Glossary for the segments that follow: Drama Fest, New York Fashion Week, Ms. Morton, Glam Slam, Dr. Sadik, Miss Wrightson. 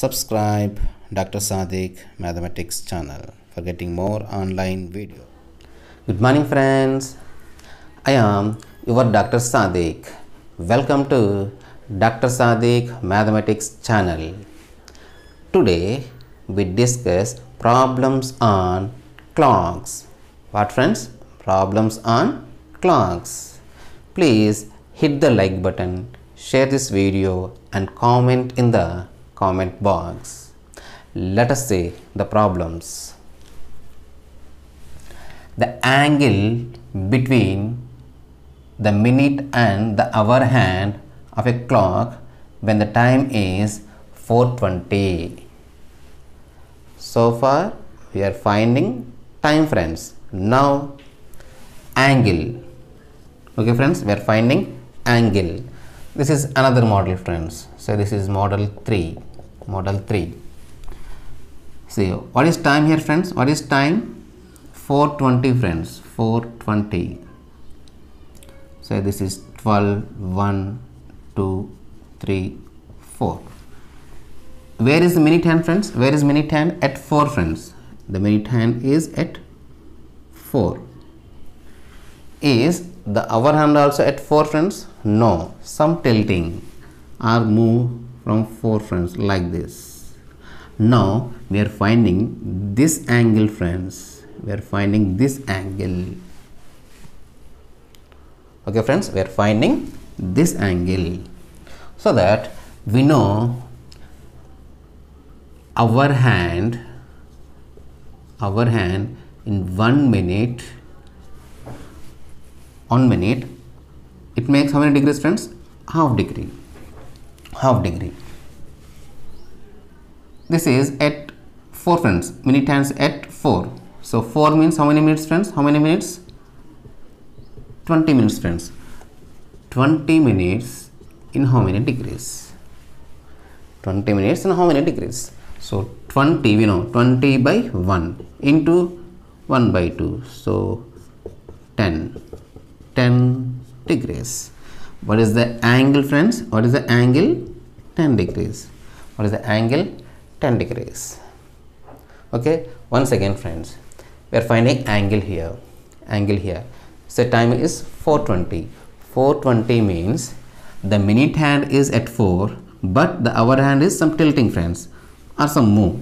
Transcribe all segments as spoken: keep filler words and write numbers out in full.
Subscribe Doctor Sadik Mathematics channel for getting more online video. Good morning friends, I am your Doctor Sadik. Welcome to Doctor Sadik Mathematics channel. Today we discuss problems on clocks. What friends? Problems on clocks. Please hit the like button, share this video and comment in the comment box. Let us see the problems. The angle between the minute and the hour hand of a clock when the time is four twenty. So far we are finding time, friends. Now angle. Okay friends, we are finding angle. This is another model, friends. So this is model three. Model three. See, what is time here, friends? What is time? four twenty, friends. four twenty. So this is twelve, one, two, three, four. Where is the minute hand, friends? Where is minute hand? At four, friends. The minute hand is at four. Is the hour hand also at four, friends? No. Some tilting or move from four, friends, like this. Now we are finding this angle, friends. We are finding this angle. Okay friends, we are finding this angle so that we know our hand, our hand in one minute, one minute, it makes how many degrees, friends? Half degree, half degree. This is at four, friends. Minute hands at four. So four means how many minutes, friends? How many minutes? twenty minutes, friends. twenty minutes in how many degrees? twenty minutes in how many degrees? So twenty, we know, twenty by one into one by two. So ten. ten degrees. What is the angle, friends? What is the angle? ten degrees. What is the angle? ten degrees. Okay. Once again, friends, we are finding angle here. Angle here. So time is four twenty. four twenty means the minute hand is at four, but the hour hand is some tilting, friends, or some move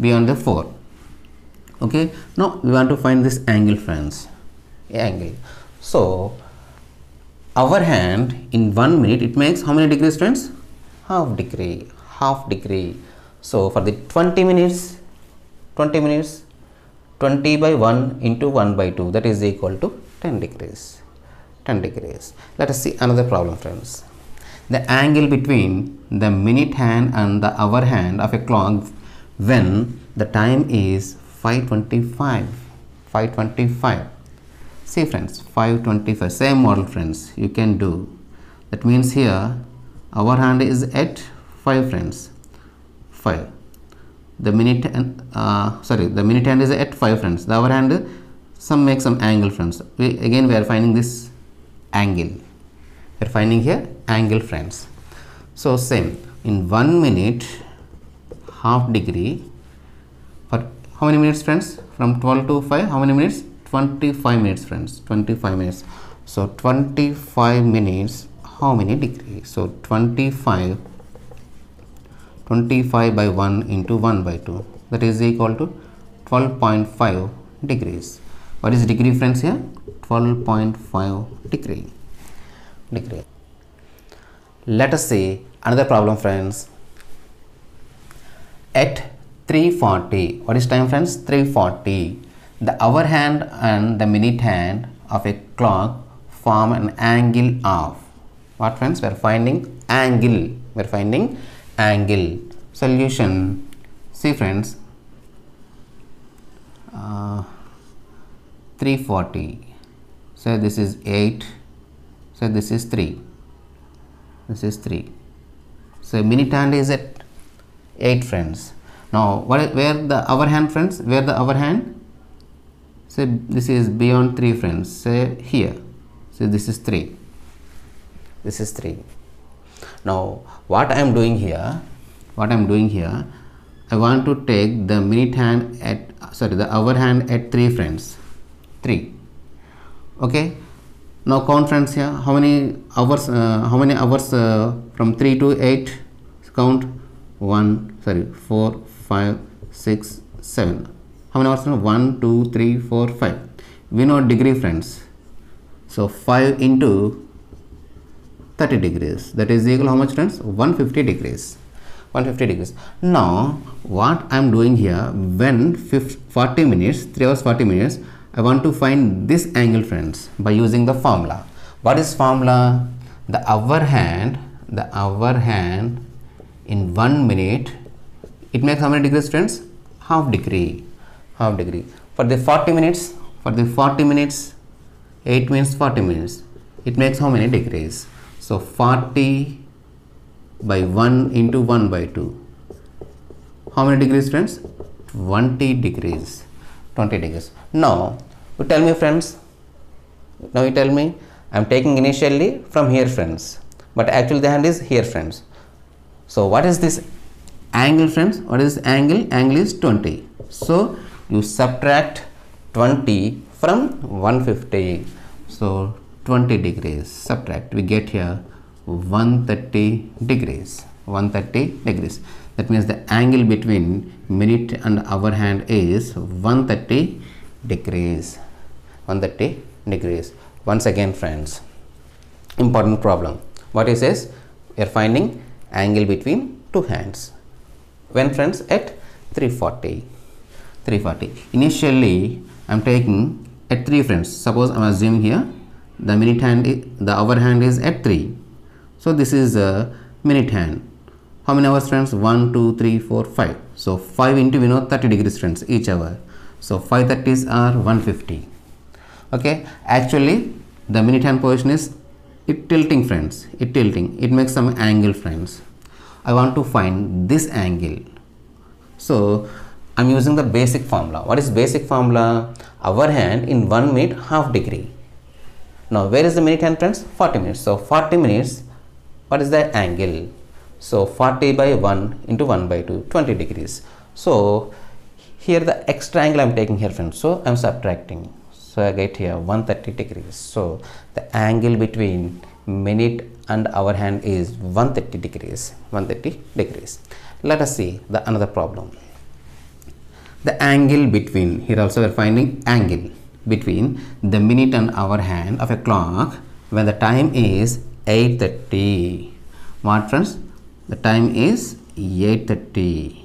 beyond the four. Okay. Now we want to find this angle, friends. Angle. So our hand in one minute, it makes how many degrees, friends? Half degree, half degree. So for the twenty minutes, twenty minutes, twenty by one into one by two, that is equal to ten degrees, ten degrees. Let us see another problem, friends. The angle between the minute hand and the hour hand of a clock when the time is five twenty-five, five twenty-five. See friends, five twenty-five, same model, friends, you can do. That means here our hand is at five, friends, five. The minute and uh, sorry the minute hand is at five, friends. The hour hand some make some angle, friends. We again we are finding this angle. We are finding here angle, friends. So same, in one minute half degree. For how many minutes, friends? From twelve to five, how many minutes? twenty-five minutes, friends, twenty-five minutes. So twenty-five minutes, how many degrees? So twenty-five, twenty-five by one into one by two, that is equal to twelve point five degrees. What is degree, friends, here? twelve point five degree, degree. Let us see another problem, friends. At three forty, what is time, friends? three forty. The hour hand and the minute hand of a clock form an angle of what, friends? We are finding angle. We are finding angle. Solution. See friends, uh, three forty. So this is eight. So this is three. This is three. So minute hand is at eight, friends. Now what, where the hour hand, friends? Where the hour hand? So this is beyond three, friends. Say here. So this is three. This is three. Now what I am doing here, what I am doing here, I want to take the minute hand at, sorry, the hour hand at three frames, three. Okay. Now count friends here. How many hours? Uh, how many hours uh, from three to eight? Count one. Sorry, four, five, six, seven. How many hours? One, two, three, four, five. We know degree, friends. So five into thirty degrees. That is equal how much, friends? One fifty degrees. one hundred fifty degrees. Now what I am doing here, when forty minutes, three hours forty minutes, I want to find this angle, friends, by using the formula. What is formula? The hour hand, the hour hand in one minute, it makes how many degrees, friends? Half degree, half degree. For the forty minutes, for the forty minutes, eight minutes, forty minutes, it makes how many degrees? So forty by one into one by two. How many degrees, friends? twenty degrees. twenty degrees. Now, you tell me, friends. Now, you tell me, I am taking initially from here, friends. But actually, the hand is here, friends. So, what is this angle, friends? What is this angle? Angle is twenty. So, you subtract twenty from one hundred fifty. So, twenty degrees. Subtract. We get here one hundred thirty degrees, one hundred thirty degrees. That means the angle between minute and hour hand is one hundred thirty degrees, one hundred thirty degrees. Once again, friends, important problem. What it says, we are finding angle between two hands. When, friends? At three forty. Initially, I am taking at three, friends. Suppose I am assuming here the minute hand, the hour hand is at three. So this is a minute hand. How many hours, friends? one, two, three, four, five. So five into, we know, thirty degrees, friends, each hour. So five thirties are one hundred fifty. Okay. Actually, the minute hand position is it tilting, friends. It tilting. It makes some angle, friends. I want to find this angle. So I'm using the basic formula. What is basic formula? Hour hand in one minute, half degree. Now where is the minute hand, friends? forty minutes. So forty minutes. What is the angle? So forty by one into one by two, twenty degrees. So here the extra angle I am taking here, friends. So I am subtracting. So I get here one hundred thirty degrees. So the angle between minute and hour hand is one hundred thirty degrees. one hundred thirty degrees. Let us see the another problem. The angle between, here also we are finding angle between the minute and hour hand of a clock when the time is eight thirty. What, friends? The time is eight thirty.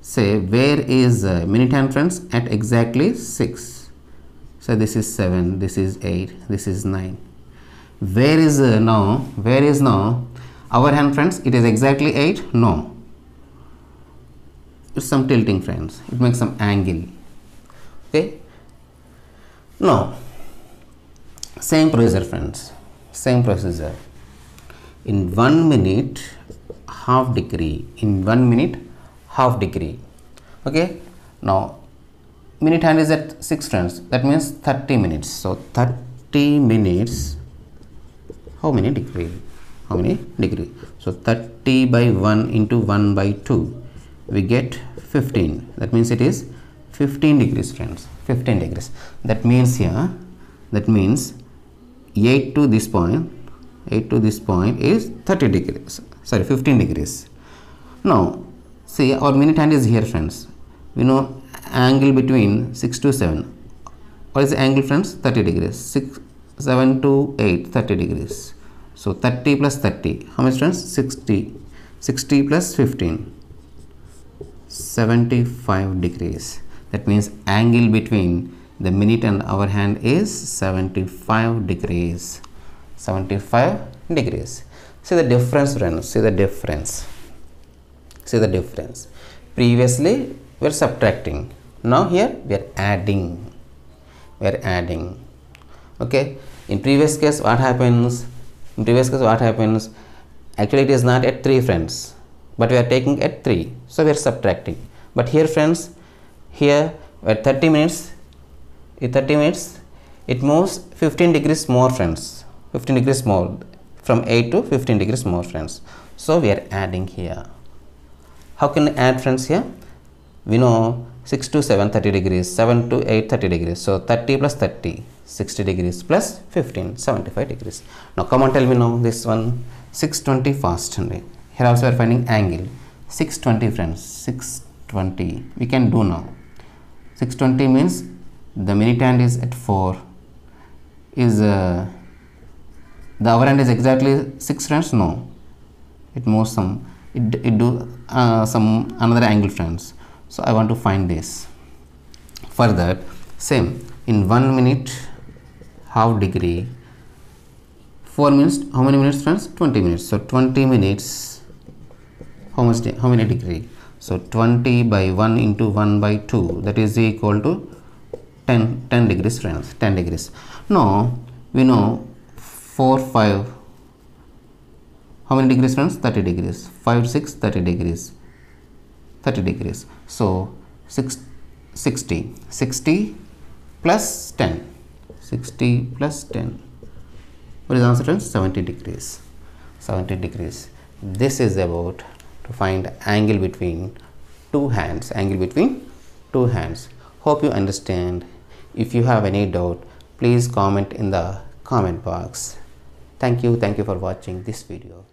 Say where is uh, minute hand, friends? At exactly six. So this is seven, this is eight, this is nine. Where is uh, now? Where is now hour hand, friends? It is exactly eight. No, it's some tilting, friends. It makes some angle. Okay. Now same procedure, friends. Same procedure. In one minute, half degree. In one minute, half degree. Okay. Now, minute hand is at six, friends. That means thirty minutes. So thirty minutes. How many degree? How many degree? So thirty by one into one by two. We get fifteen. That means it is fifteen degrees, friends. fifteen degrees. That means here. That means eight to this point. eight to this point is thirty degrees, sorry, fifteen degrees. Now, see, our minute hand is here, friends. We know angle between six to seven. What is the angle, friends? thirty degrees. six, seven to eight, thirty degrees. So, thirty plus thirty. How much, friends? sixty. sixty plus fifteen. seventy-five degrees. That means angle between the minute and hour hand is seventy-five degrees. seventy-five degrees. See the difference, friends. See the difference. See the difference. Previously, we are subtracting. Now, here we are adding. We are adding. Okay. In previous case, what happens? In previous case, what happens? Actually, it is not at three, friends. But we are taking at three. So, we are subtracting. But here, friends, here at thirty minutes, in thirty minutes, it moves fifteen degrees more, friends. fifteen degrees more, from eight to fifteen degrees more, friends. So we are adding here. How can we add, friends? Here we know six to seven thirty degrees, seven to eight thirty degrees, so thirty plus thirty sixty degrees, plus fifteen seventy-five degrees. Now come on, tell me now this one. Six twenty fast only. Here also we are finding angle. Six twenty, friends, six twenty we can do now. Six twenty means the minute hand is at four, is uh, the hour hand is exactly six, friends. No, it moves some, it, it do uh, some another angle, friends. So I want to find this. For that, same, in one minute, half degree, four minutes, how many minutes, friends? twenty minutes. So twenty minutes, how much, how many degree? So twenty by one into one by two, that is equal to ten, ten degrees, friends, ten degrees. Now we know four, five, how many degrees, friends? thirty degrees. Five, six, thirty degrees, thirty degrees. So six, sixty, sixty plus ten, sixty plus ten, what is the answer, friends? seventy degrees, seventy degrees. This is about to find angle between two hands, angle between two hands. Hope you understand. If you have any doubt, please comment in the comment box. Thank you. Thank you for watching this video.